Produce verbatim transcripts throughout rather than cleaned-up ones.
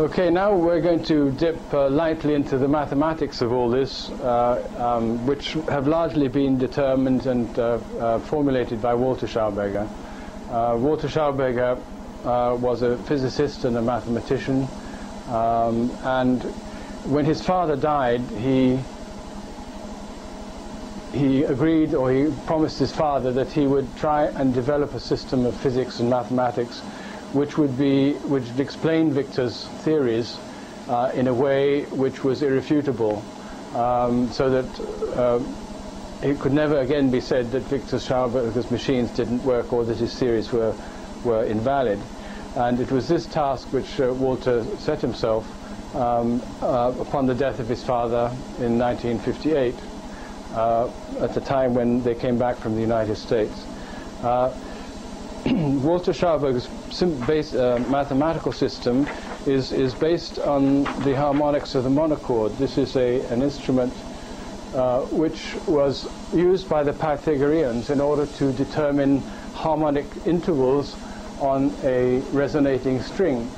Okay, now we're going to dip uh, lightly into the mathematics of all this, uh, um, which have largely been determined and uh, uh, formulated by Walter Schauberger. Uh, Walter Schauberger uh, was a physicist and a mathematician, um, and when his father died, he he agreed, or he promised his father, that he would try and develop a system of physics and mathematics which would be, which would explain Victor's theories uh, in a way which was irrefutable, um, so that uh, it could never again be said that Victor Schauberger's machines didn't work or that his theories were, were invalid. And it was this task which uh, Walter set himself um, uh, upon the death of his father in nineteen fifty-eight, uh, at the time when they came back from the United States. Uh, Walter Schauberger's base, uh, mathematical system is, is based on the harmonics of the monochord. This is a, an instrument uh, which was used by the Pythagoreans in order to determine harmonic intervals on a resonating string.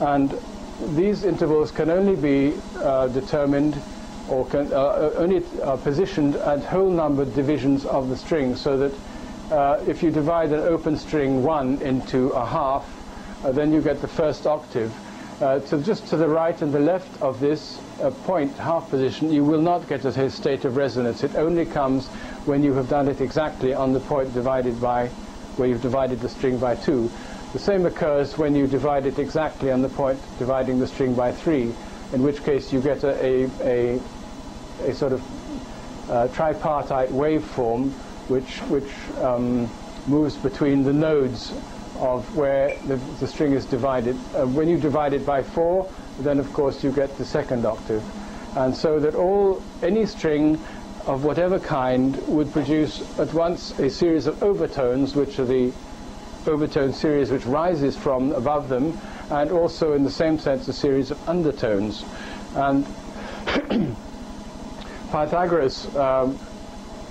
And these intervals can only be uh, determined or can, uh, only are positioned at whole number divisions of the string, so that Uh, if you divide an open string one into a half, uh, then you get the first octave. Uh, so just to the right and the left of this uh, point, half position, you will not get a state of resonance. It only comes when you have done it exactly on the point divided by, where you've divided the string by two. The same occurs when you divide it exactly on the point dividing the string by three, in which case you get a, a, a, a sort of uh, tripartite waveform, which, which um, moves between the nodes of where the, the string is divided. Uh, when you divide it by four, then of course you get the second octave. And so that all, any string of whatever kind would produce at once a series of overtones, which are the overtone series which rises from above them, and also in the same sense a series of undertones. And Pythagoras um,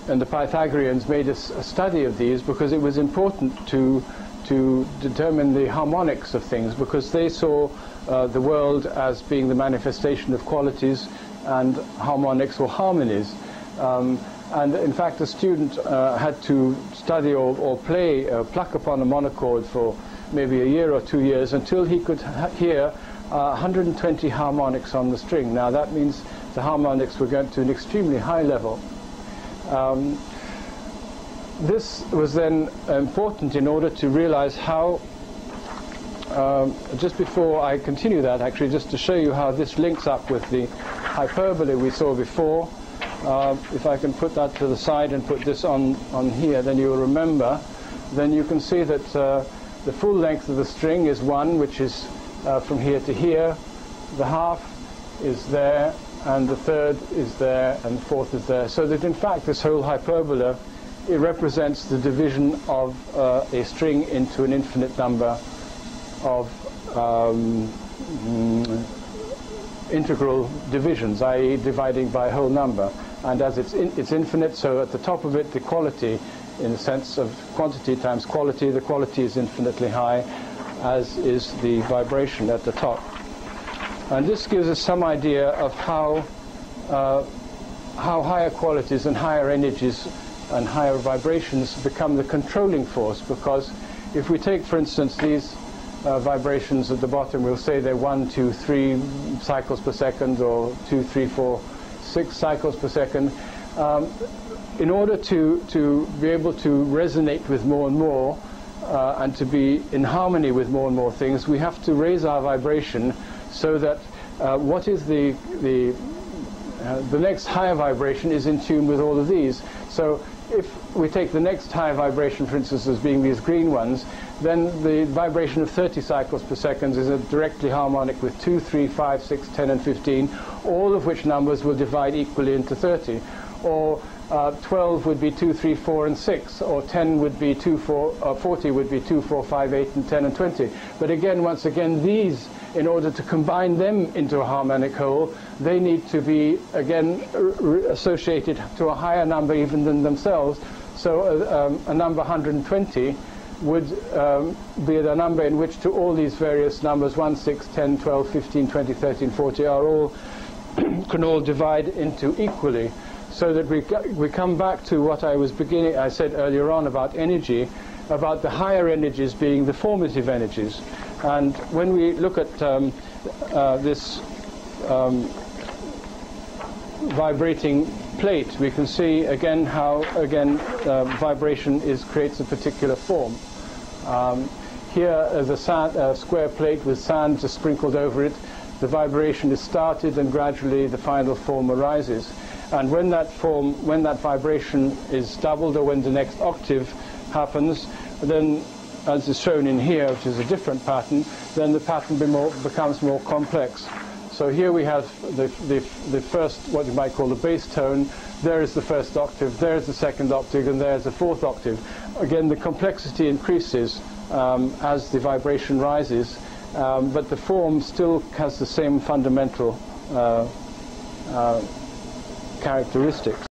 and the Pythagoreans made a, a study of these because it was important to, to determine the harmonics of things, because they saw uh, the world as being the manifestation of qualities and harmonics or harmonies. Um, and in fact the student uh, had to study or, or play, uh, pluck upon a monochord for maybe a year or two years until he could ha hear uh, one hundred twenty harmonics on the string. Now that means the harmonics were going to an extremely high level. Um, this was then important in order to realize how, um, just before I continue that, actually just to show you how this links up with the hyperbole we saw before. Uh, if I can put that to the side and put this on, on here, then you'll remember. Then you can see that uh, the full length of the string is one, which is uh, from here to here. The half is there, and the third is there, and the fourth is there. So that in fact this whole hyperbola, it represents the division of uh, a string into an infinite number of um, integral divisions, that is dividing by a whole number. And as it's, in, it's infinite, so at the top of it the quality, in the sense of quantity times quality, the quality is infinitely high, as is the vibration at the top. And this gives us some idea of how, uh, how higher qualities and higher energies and higher vibrations become the controlling force. Because if we take, for instance, these uh, vibrations at the bottom, we'll say they're one, two, three cycles per second, or two, three, four, six cycles per second. Um, in order to, to be able to resonate with more and more, uh, and to be in harmony with more and more things, we have to raise our vibration, so that uh, what is the, the, uh, the next higher vibration is in tune with all of these. So if we take the next higher vibration, for instance, as being these green ones, then the vibration of thirty cycles per second is directly harmonic with two, three, five, six, ten, and fifteen, all of which numbers will divide equally into thirty. Or uh, twelve would be two, three, four, and six, or ten would be two, four, uh, forty would be two, four, five, eight, and ten, and twenty. But again, once again, these, in order to combine them into a harmonic whole, they need to be, again, associated to a higher number even than themselves. So a, um, a number one hundred twenty would um, be the number in which to all these various numbers, one, six, ten, twelve, fifteen, twenty, thirteen, forty, are all can all divide into equally, so that we, we come back to what I was beginning, I said earlier on about energy, about the higher energies being the formative energies. And when we look at um, uh, this um, vibrating plate, we can see again how again uh, vibration is creates a particular form. Um, here is a sand, uh, square plate with sand just sprinkled over it. The vibration is started, and gradually the final form arises. And when that form, when that vibration is doubled, or when the next octave happens, then, as is shown in here, which is a different pattern, then the pattern be more, becomes more complex. So here we have the, the, the first, what you might call the bass tone. There is the first octave, there is the second octave, and there is the fourth octave. Again, the complexity increases um, as the vibration rises, um, but the form still has the same fundamental uh, uh, characteristics.